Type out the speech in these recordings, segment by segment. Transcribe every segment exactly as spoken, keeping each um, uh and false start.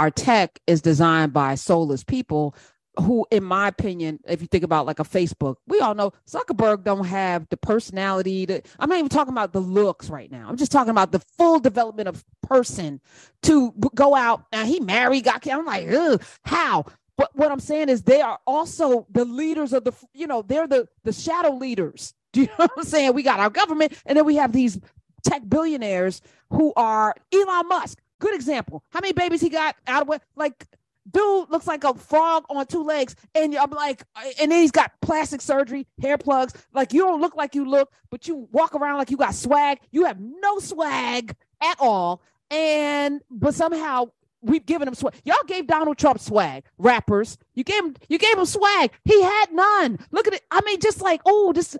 our tech is designed by soulless people who, in my opinion, if you think about like a Facebook, we all know Zuckerberg don't have the personality. To, I'm not even talking about the looks right now. I'm just talking about the full development of person to go out. Now he married, got kids. I'm like, ugh, how? But what I'm saying is they are also the leaders of the, you know, they're the, the shadow leaders. Do you know what I'm saying? We got our government and then we have these tech billionaires who are Elon Musk. Good example. How many babies he got out of what? Like, dude looks like a frog on two legs, and I'm like, and then he's got plastic surgery, hair plugs. Like, you don't look like you look, but you walk around like you got swag. You have no swag at all, and but somehow we've given him swag. Y'all gave Donald Trump swag, rappers. You gave him, you gave him swag. He had none. Look at it. I mean, just like, oh, this.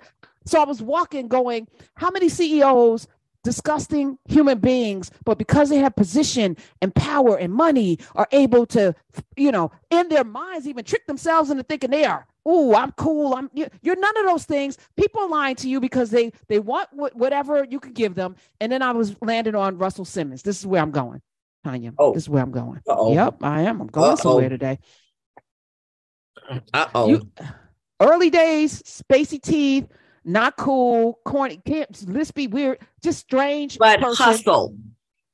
So I was walking, going, how many C E Os? Disgusting human beings, but because they have position and power and money, are able to, you know, in their minds even trick themselves into thinking they are, oh, I'm cool. I'm you're none of those things. People are lying to you because they they want whatever you could give them. And then I was landed on Russell Simmons. This is where I'm going, Tanya. Oh, this is where I'm going. Uh-oh. Yep, I am. I'm going Uh-oh. somewhere today. Uh oh. Early days, spacey teeth. Not cool, corny, let's be weird, just strange. But person. Hustle.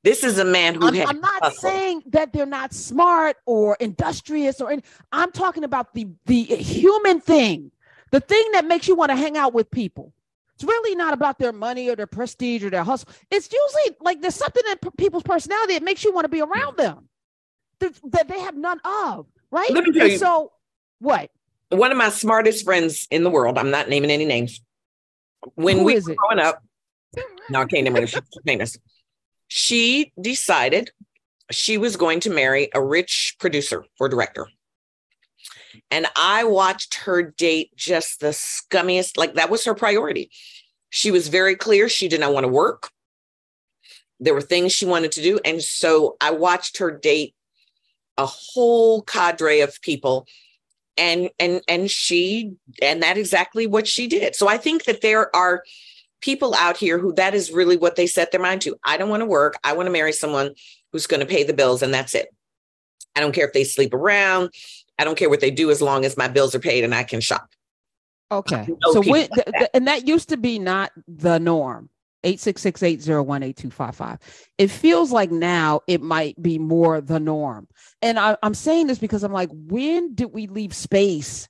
This is a man who I'm, had I'm not hustle. saying that they're not smart or industrious or any, I'm talking about the, the human thing, the thing that makes you want to hang out with people. It's really not about their money or their prestige or their hustle. It's usually like there's something in people's personality that makes you want to be around them that, that they have none of, right? Let me tell you, so what? One of my smartest friends in the world, I'm not naming any names, when Who we were growing up, no, I can't name her, she's famous. She decided she was going to marry a rich producer or director. And I watched her date just the scummiest, like that was her priority. She was very clear. She did not want to work. There were things she wanted to do. And so I watched her date a whole cadre of people. And, and, and she, and that exactly what she did. So I think that there are people out here who that is really what they set their mind to. I don't want to work. I want to marry someone who's going to pay the bills and that's it. I don't care if they sleep around. I don't care what they do as long as my bills are paid and I can shop. Okay. So when, like that. Th- and that used to be not the norm. eight six six, eight zero one, eight two five five. It feels like now it might be more the norm. And I, I'm saying this because I'm like, when did we leave space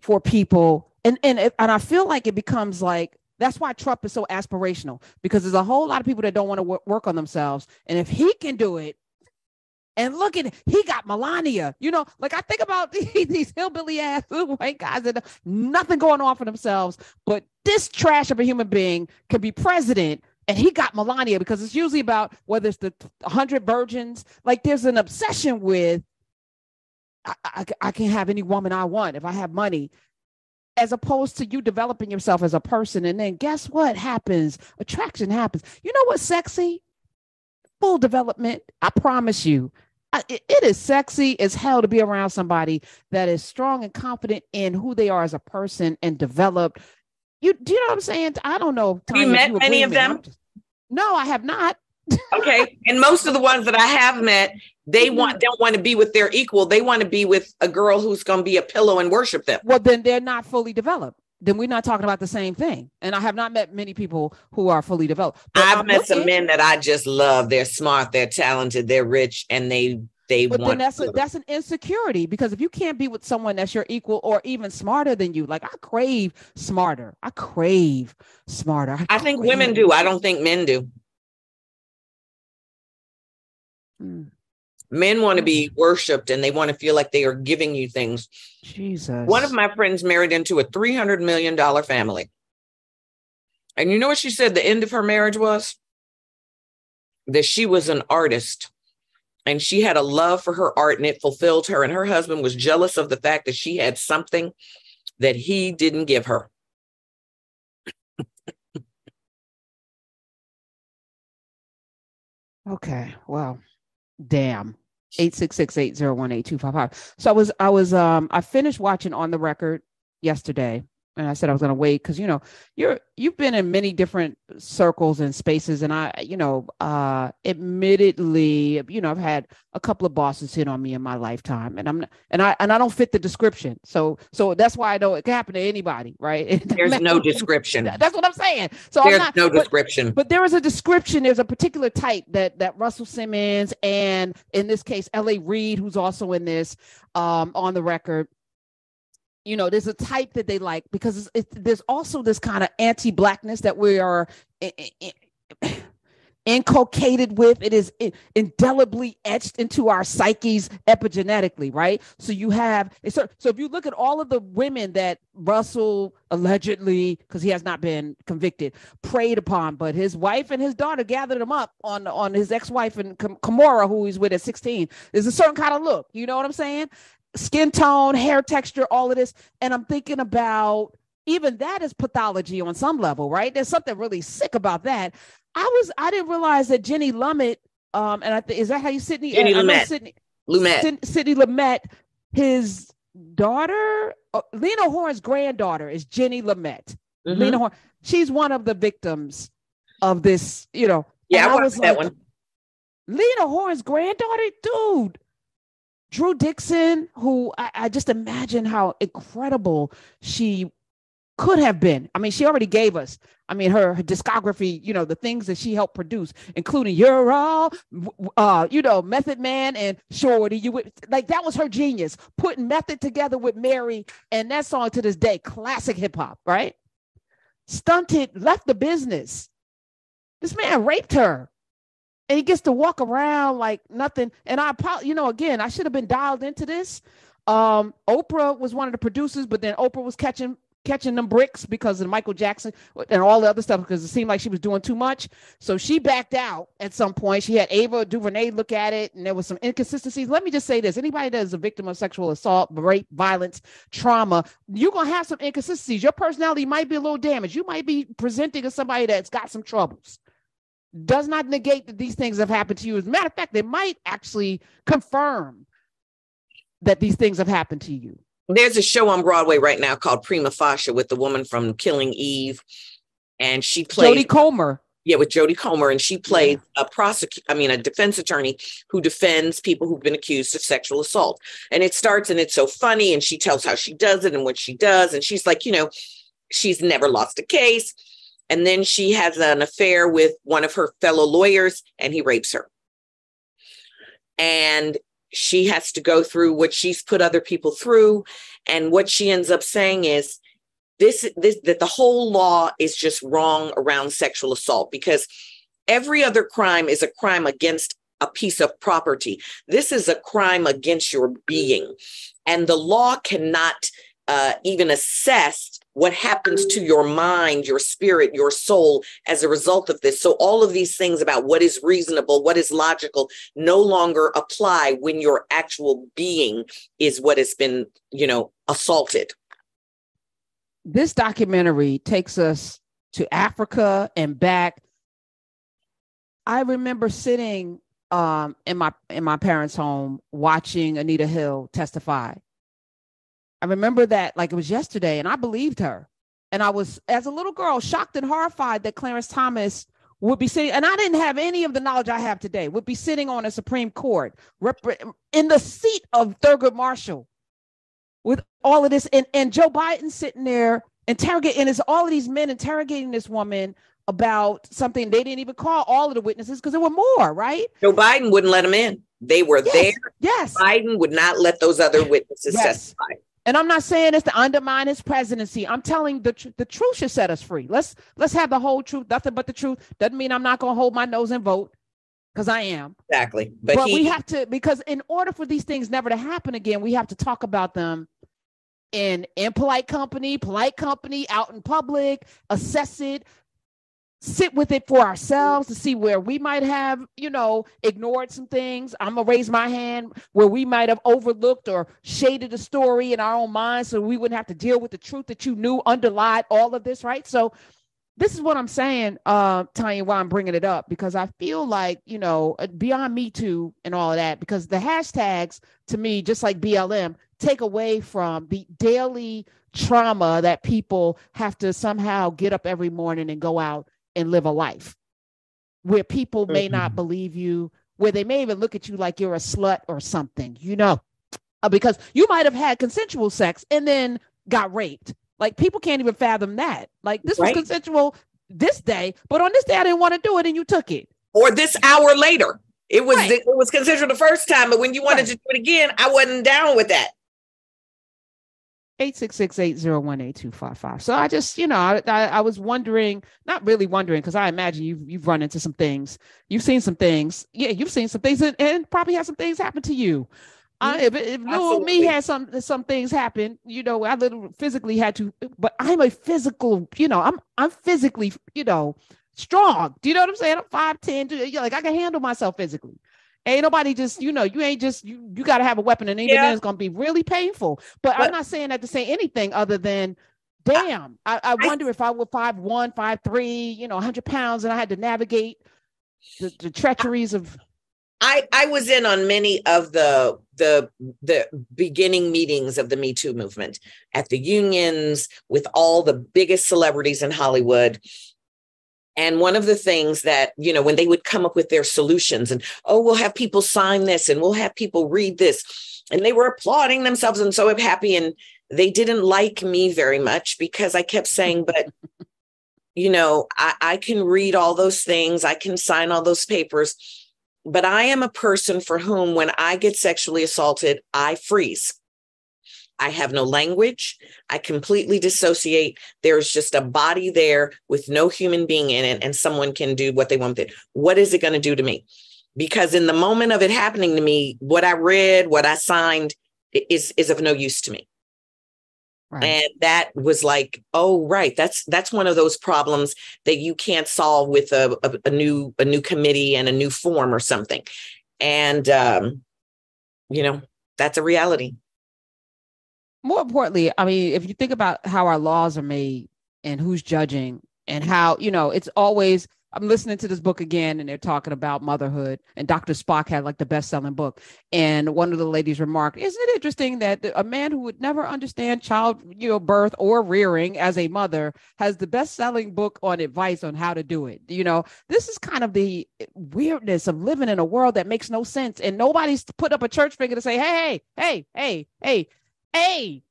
for people? And, and, and I feel like it becomes like, that's why Trump is so aspirational, because there's a whole lot of people that don't want to w- work on themselves. And if he can do it, and look at, he got Melania, you know, like I think about these, these hillbilly ass little white guys that nothing going on for themselves, but this trash of a human being could be president and he got Melania, because it's usually about whether it's the hundred virgins, like there's an obsession with, I, I, I can have any woman I want if I have money, as opposed to you developing yourself as a person. And then guess what happens? Attraction happens. You know what's sexy? Full development. I promise you. It is sexy as hell to be around somebody that is strong and confident in who they are as a person and developed. You do you know what I'm saying? I don't know. Have you met any of them? Just, no, I have not. Okay. And most of the ones that I have met, they want don't want to be with their equal. They want to be with a girl who's going to be a pillow and worship them. Well, then they're not fully developed. Then we're not talking about the same thing. And I have not met many people who are fully developed. But I've I'm met looking, some men that I just love. They're smart, they're talented, they're rich, and they they but want. But then that's a, that's an insecurity, because if you can't be with someone that's your equal or even smarter than you, like I crave smarter. I crave smarter. I, I think women do. I don't think men do. Hmm. Men want to be worshipped and they want to feel like they are giving you things. Jesus. One of my friends married into a three hundred million dollars family. And you know what she said the end of her marriage was? That she was an artist and she had a love for her art and it fulfilled her. And her husband was jealous of the fact that she had something that he didn't give her. Okay. Wow. Damn. eight six six, eight zero one, eight two five five. So I was, I was, um, I finished watching On the Record yesterday. and I said I was going to wait because, you know, you're you've been in many different circles and spaces. And I, you know, uh, admittedly, you know, I've had a couple of bosses hit on me in my lifetime, and I'm not, and I and I don't fit the description. So so that's why I know it can happen to anybody. Right. There's no description. That's what I'm saying. So there's I'm not, no description. But, but there is a description. There's a particular type that that Russell Simmons and in this case, L A Reid, who's also in this um, on the record. You know, there's a type that they like because it's, it's, there's also this kind of anti-blackness that we are in, in, in, inculcated with. It is in, indelibly etched into our psyches epigenetically, right? So you have, so, so if you look at all of the women that Russell allegedly, because he has not been convicted, preyed upon, but his wife and his daughter gathered him up on, on his ex-wife and Kimora, who he's with at sixteen, there's a certain kind of look, you know what I'm saying? Skin tone, hair texture, all of this. And I'm thinking about even that is pathology on some level, right? There's something really sick about that. I was, I didn't realize that Jenny Lumet, um, and I think, is that how you, Sydney? Jenny uh, Lumet. Sydney Lumet. Sydney, Sydney Lumet, his daughter, uh, Lena Horne's granddaughter is Jenny Lumet. Mm-hmm. Lena Horne, she's one of the victims of this, you know. Yeah, I, I was that like, one. Lena Horne's granddaughter, dude. Drew Dixon, who I, I just imagine how incredible she could have been. I mean, she already gave us, I mean, her, her discography, you know, the things that she helped produce, including You're All, uh, you know, Method Man and Shorty. You would, like, that was her genius, putting Method together with Mary. And that song to this day, classic hip hop, right? Stunted, left the business. This man raped her. And he gets to walk around like nothing. And I, you know, again, I should have been dialed into this. Um, Oprah was one of the producers, but then Oprah was catching catching them bricks because of Michael Jackson and all the other stuff, because it seemed like she was doing too much. So she backed out at some point. She had Ava DuVernay look at it, and there was some inconsistencies. Let me just say this. Anybody that is a victim of sexual assault, rape, violence, trauma, you're going to have some inconsistencies. Your personality might be a little damaged. You might be presenting as somebody that's got some troubles. Does not negate that these things have happened to you. As a matter of fact, they might actually confirm that these things have happened to you. There's a show on Broadway right now called Prima Facie with the woman from Killing Eve. And she played Jody Comer. Yeah, with Jody Comer. And she played yeah. a prosecutor, I mean, a defense attorney who defends people who've been accused of sexual assault. And it starts and it's so funny. And she tells how she does it and what she does. And she's like, you know, she's never lost a case. And then she has an affair with one of her fellow lawyers and he rapes her. And she has to go through what she's put other people through. And what she ends up saying is this, this that the whole law is just wrong around sexual assault, because every other crime is a crime against a piece of property. This is a crime against your being. And the law cannot uh, even assess what happens to your mind, your spirit, your soul as a result of this. So all of these things about what is reasonable, what is logical, no longer apply when your actual being is what has been, you know, assaulted. This documentary takes us to Africa and back. I remember sitting um, in my in my parents' home watching Anita Hill testify. I remember that like it was yesterday, and I believed her. And I was, as a little girl, shocked and horrified that Clarence Thomas would be sitting, and I didn't have any of the knowledge I have today, would be sitting on a Supreme Court rep- in the seat of Thurgood Marshall with all of this. And, and Joe Biden sitting there interrogating, and it's all of these men interrogating this woman about something they didn't even call all of the witnesses because there were more, right? Joe Biden wouldn't let them in. They were yes, there. Yes. Biden would not let those other witnesses yes. testify. And I'm not saying this to undermine his presidency. I'm telling the tr- the truth should set us free. Let's let's have the whole truth, nothing but the truth. Doesn't mean I'm not going to hold my nose and vote, because I am. Exactly. But, but he- we have to, because in order for these things never to happen again, we have to talk about them in impolite company, polite company, out in public, assess it, sit with it for ourselves to see where we might have, you know, ignored some things. I'm going to raise my hand where we might have overlooked or shaded a story in our own minds so we wouldn't have to deal with the truth that you knew underlied all of this, right? So this is what I'm saying, uh, Tanya, why I'm bringing it up, because I feel like, you know, beyond Me Too and all of that, because the hashtags to me, just like B L M, take away from the daily trauma that people have to somehow get up every morning and go out and live a life where people may mm-hmm. not believe you, where they may even look at you like you're a slut or something, you know, uh, because you might have had consensual sex and then got raped. Like, people can't even fathom that. Like, this right. was consensual this day, but on this day I didn't want to do it and you took it. Or this hour later. It was right. it was consensual the first time, but when you wanted right. to do it again, I wasn't down with that. eight six six, eight oh one, eight two five five. So I just, you know, I, I, I was wondering, not really wondering, because I imagine you've, you've run into some things. You've seen some things. Yeah, you've seen some things and, and probably had some things happen to you. I, if if little me had some some things happen, you know, I literally physically had to, but I'm a physical, you know, I'm I'm physically, you know, strong. Do you know what I'm saying? I'm five ten, like, I can handle myself physically. Ain't nobody just, you know, you ain't just, you, you got to have a weapon, and even yeah. then it's going to be really painful. But, but I'm not saying that to say anything other than, damn, I, I, I wonder I, if I were five one, five three, you know, one hundred pounds, and I had to navigate the, the treacheries of... I, I was in on many of the, the the beginning meetings of the Me Too movement at the unions with all the biggest celebrities in Hollywood. And one of the things that, you know, when they would come up with their solutions and, oh, we'll have people sign this and we'll have people read this. And they were applauding themselves and so happy. And they didn't like me very much because I kept saying, but, you know, I, I can read all those things. I can sign all those papers. But I am a person for whom, when I get sexually assaulted, I freeze. I have no language. I completely dissociate. There's just a body there with no human being in it, and someone can do what they want with it. What is it going to do to me? Because in the moment of it happening to me, what I read, what I signed is, is of no use to me. Right. And that was like, oh, right. That's that's one of those problems that you can't solve with a, a, a new a new committee and a new form or something. And, um, you know, that's a reality. More importantly, I mean, if you think about how our laws are made and who's judging and how, you know, it's always, I'm listening to this book again and they're talking about motherhood, and Doctor Spock had like the best selling book. And one of the ladies remarked, isn't it interesting that a man who would never understand child, you know, birth or rearing as a mother has the best selling book on advice on how to do it. You know, this is kind of the weirdness of living in a world that makes no sense. And nobody's put up a church figure to say, Hey, Hey, Hey, Hey, Hey, Hey,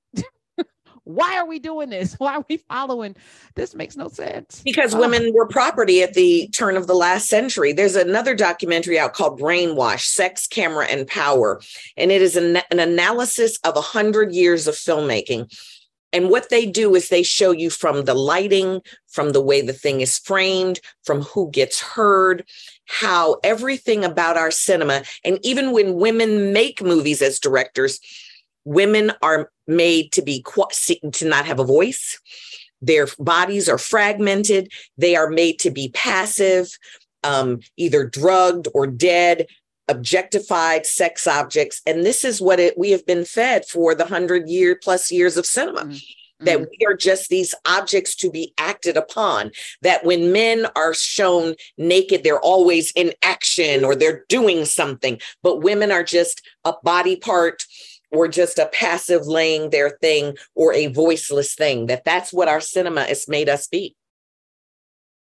why are we doing this? Why are we following? This makes no sense. Because oh. women were property at the turn of the last century. There's another documentary out called Brainwash, Sex, Camera, and Power. And it is an, an analysis of one hundred years of filmmaking. And what they do is they show you from the lighting, from the way the thing is framed, from who gets heard, how everything about our cinema, and even when women make movies as directors, women are made to be to not have a voice. Their bodies are fragmented. They are made to be passive, um, either drugged or dead, objectified sex objects. And this is what it, we have been fed for the hundred year plus years of cinema, mm-hmm. that we are just these objects to be acted upon, that when men are shown naked, they're always in action or they're doing something, but women are just a body part, or just a passive laying there thing, or a voiceless thing, that that's what our cinema has made us be.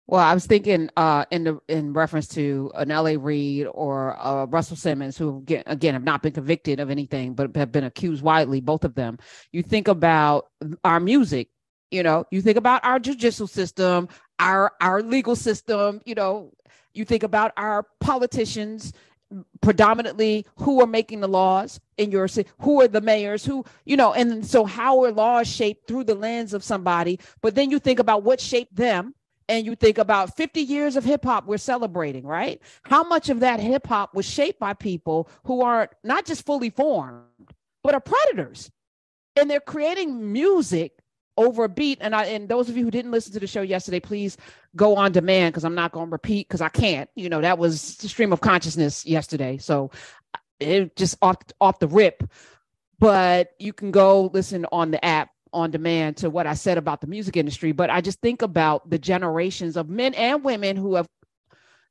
Well, I was thinking uh, in the, in reference to an L A Reid or uh, Russell Simmons, who, again, have not been convicted of anything, but have been accused widely, both of them. You think about our music, you know, you think about our judicial system, our our legal system, you know, you think about our politicians, predominantly who are making the laws in your city, who are the mayors, who, you know, and so how are laws shaped through the lens of somebody? But then you think about what shaped them, and you think about fifty years of hip hop we're celebrating, right? How much of that hip hop was shaped by people who are not just fully formed, but are predators, and they're creating music over a beat. And I, and those of you who didn't listen to the show yesterday, please go on demand, because I'm not going to repeat, because I can't, you know, that was the stream of consciousness yesterday. So it just off, off the rip, but you can go listen on the app on demand to what I said about the music industry, but I just think about the generations of men and women who have,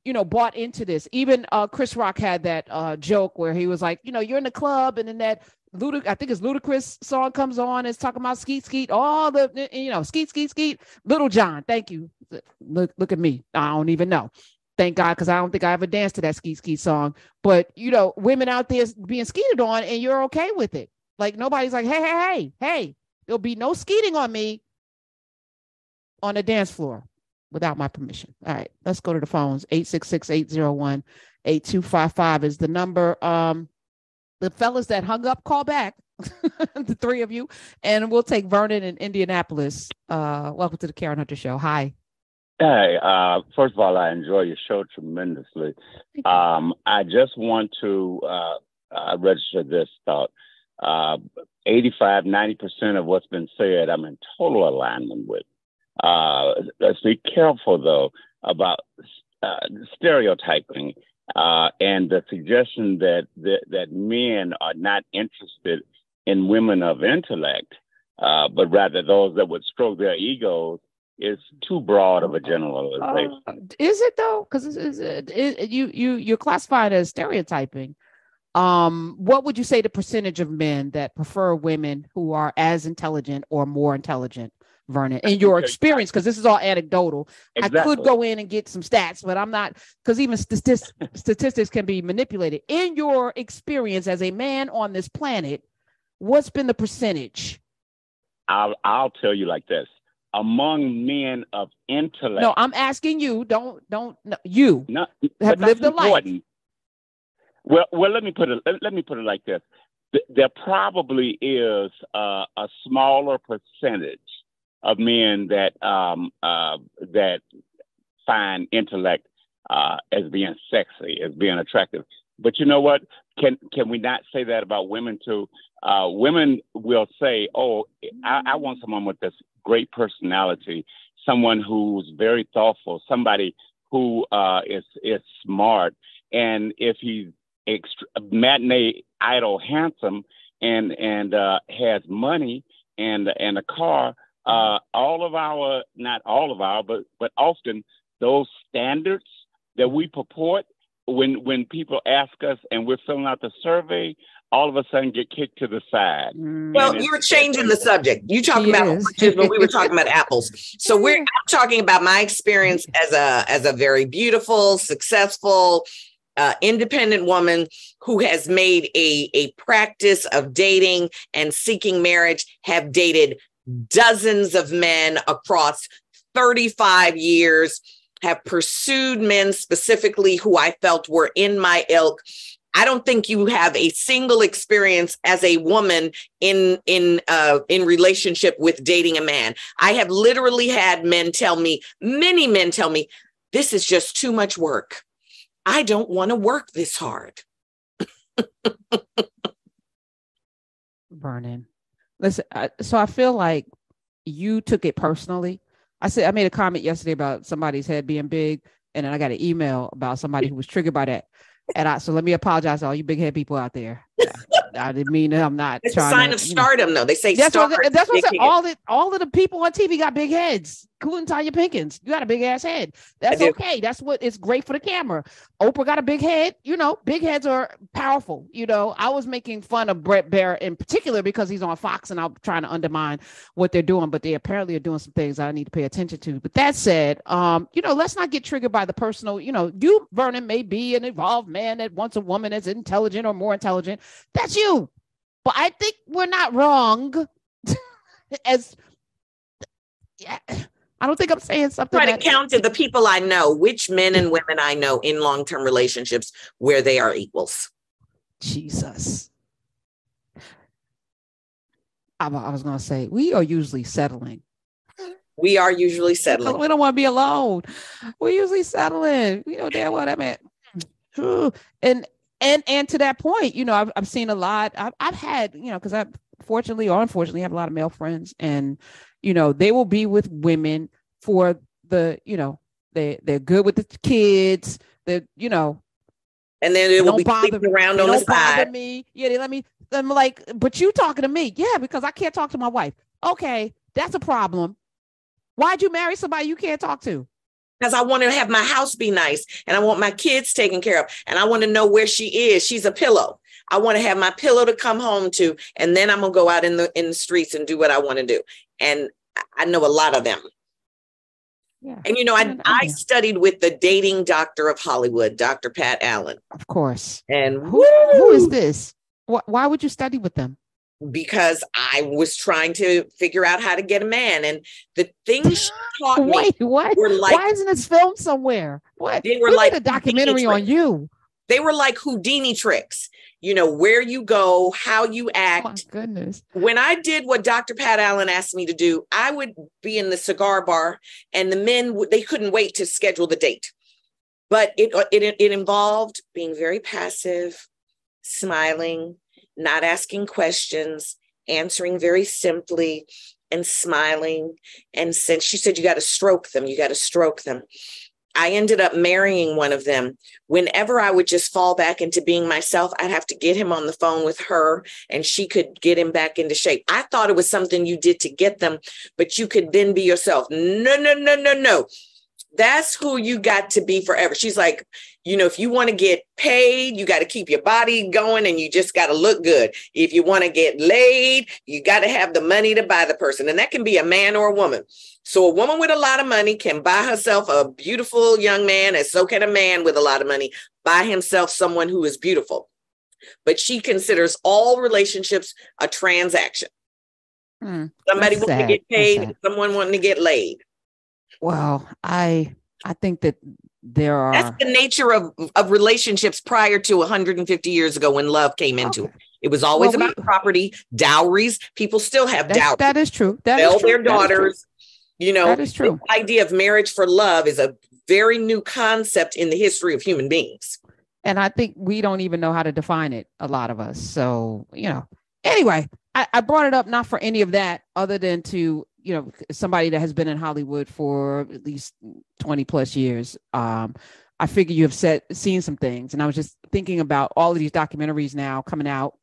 you know, bought into this. Even uh, Chris Rock had that uh, joke where he was like, you know, you're in the club, and then that Ludic- I think it's Ludacris song comes on. It's talking about skeet, skeet, all the, you know, skeet, skeet, skeet. Little John, thank you. Look, look at me. I don't even know. Thank God, because I don't think I ever danced to that skeet, skeet song. But, you know, women out there being skeeted on, and you're okay with it. Like, nobody's like, hey, hey, hey, hey, there'll be no skeeting on me on the dance floor without my permission. All right, let's go to the phones. eight six six, eight oh one, eight two five five is the number. Um, the fellas that hung up, call back, the three of you, and we'll take Vernon in Indianapolis. Uh, welcome to the Karen Hunter Show. Hi. Hey, uh, first of all, I enjoy your show tremendously. Um, I just want to uh, uh, register this thought. Uh, eighty-five, ninety percent of what's been said, I'm in total alignment with. Uh, let's be careful, though, about uh, stereotyping uh, and the suggestion that, that that men are not interested in women of intellect, uh, but rather those that would stroke their egos, is too broad of a generalization. Uh, is it, though? Because it, it, you, you, you're classified as stereotyping. Um, what would you say the percentage of men that prefer women who are as intelligent or more intelligent, Vernon, in your experience? Because this is all anecdotal. Exactly. I could go in and get some stats, but I'm not, because even statistics, statistics can be manipulated. In your experience as a man on this planet, what's been the percentage? I'll, I'll tell you like this. Among men of intellect. No, I'm asking you. Don't don't no, you not, have lived a life. Well, well, let me put it. Let, let me put it like this: there probably is uh, a smaller percentage of men that um, uh, that find intellect uh, as being sexy, as being attractive. But you know what? Can can we not say that about women too? Uh, women will say, "Oh, I, I want someone with this great personality, someone who's very thoughtful, somebody who uh, is is smart, and if he's ext- matinee idol handsome and and uh, has money and and a car, uh, all of our not all of our but but often those standards that we purport when when people ask us and we're filling out the survey, all of a sudden get kicked to the side. Well, you were changing the subject. You talking about oranges, but we were talking about apples. So we're I'm talking about my experience as a as a very beautiful, successful, uh, independent woman who has made a, a practice of dating and seeking marriage, have dated dozens of men across thirty-five years, have pursued men specifically who I felt were in my ilk. I don't think you have a single experience as a woman in in uh, in relationship with dating a man. I have literally had men tell me, many men tell me, this is just too much work. I don't want to work this hard. Vernon, listen, I, so I feel like you took it personally. I said I made a comment yesterday about somebody's head being big, and then I got an email about somebody who was triggered by that. And I, so let me apologize to all you big head people out there. I, I didn't mean that. I'm not. It's trying a sign to, of stardom, you know, though. They say that's stars, what that's what said. All the all of the people on T V got big heads, including Tanya Pinkins. You got a big ass head. That's okay. That's what it's great for the camera. Oprah got a big head. You know, big heads are powerful. You know, I was making fun of Brett Baer in particular because he's on Fox, and I'm trying to undermine what they're doing, but they apparently are doing some things I need to pay attention to. But that said, um, you know, let's not get triggered by the personal. You know, you, Vernon, may be an evolved man that wants a woman that's intelligent or more intelligent. That's you. But I think we're not wrong. As yeah, I don't think I'm saying something. Try to count to the people I know, which men and women I know in long-term relationships where they are equals. Jesus. I, I was going to say, we are usually settling. We are usually settling. We don't want to be alone. We're usually settling. We know damn well that meant. And And and to that point, you know, I've I've seen a lot. I've I've had, you know, because I fortunately or unfortunately have a lot of male friends, and you know, they will be with women for the, you know, they they're good with the kids, they you know, and then it will be sleeping around on the side. Don't bother me. Yeah, they let me. I'm like, but you talking to me? Yeah, because I can't talk to my wife. Okay, that's a problem. Why'd you marry somebody you can't talk to? Because I want to have my house be nice, and I want my kids taken care of, and I want to know where she is. She's a pillow. I want to have my pillow to come home to, and then I'm going to go out in the in the streets and do what I want to do. And I know a lot of them. Yeah. And, you know, I, I studied with the dating doctor of Hollywood, Doctor Pat Allen. Of course. And who, who is this? Why would you study with them? Because I was trying to figure out how to get a man, and the things she taught me Wait, what? were like, why isn't this filmed somewhere? What? They were we like a documentary on you. They were like Houdini tricks, you know, where you go, how you act. Oh my goodness. When I did what Doctor Pat Allen asked me to do, I would be in the cigar bar, and the men, they couldn't wait to schedule the date, but it it it involved being very passive, smiling, not asking questions, answering very simply and smiling. And since she said, you got to stroke them, you got to stroke them. I ended up marrying one of them. Whenever I would just fall back into being myself, I'd have to get him on the phone with her, and she could get him back into shape. I thought it was something you did to get them, but you could then be yourself. No, no, no, no, no. That's who you got to be forever. She's like, you know, if you want to get paid, you got to keep your body going, and you just got to look good. If you want to get laid, you got to have the money to buy the person. And that can be a man or a woman. So a woman with a lot of money can buy herself a beautiful young man, and so can a man with a lot of money buy himself someone who is beautiful. But she considers all relationships a transaction. Mm, Somebody wanting to get paid, and someone wanting to get laid. Well, I I think that there are. That's the nature of, of relationships prior to one hundred fifty years ago when love came into okay. it. It was always well, about we, property, dowries. People still have dowries. That is true. That Sell is true. their daughters. You know, that is true. The idea of marriage for love is a very new concept in the history of human beings. And I think we don't even know how to define it, a lot of us. So, you know, anyway, I, I brought it up not for any of that other than to, you know, somebody that has been in Hollywood for at least twenty plus years. Um, I figure you have set, seen some things. And I was just thinking about all of these documentaries now coming out.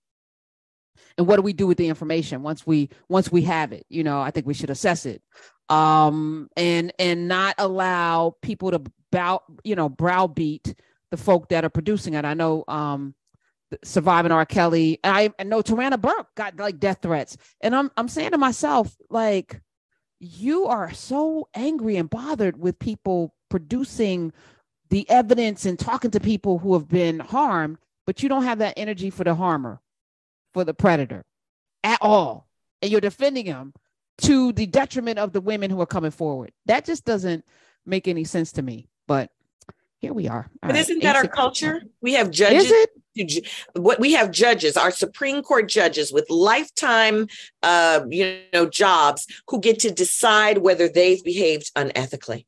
And what do we do with the information once we once we have it? You know, I think we should assess it um, and and not allow people to bow, you know, browbeat the folk that are producing it. I know um, Surviving R. Kelly. And I, I know Tarana Burke got like death threats. And I'm I'm saying to myself, like, you are so angry and bothered with people producing the evidence and talking to people who have been harmed, but you don't have that energy for the harmer, for the predator at all. And you're defending him to the detriment of the women who are coming forward. That just doesn't make any sense to me. But here we are. All but isn't right. that our culture? We have judges. Is it? What we have judges, our Supreme Court judges with lifetime, uh, you know, jobs who get to decide whether they've behaved unethically.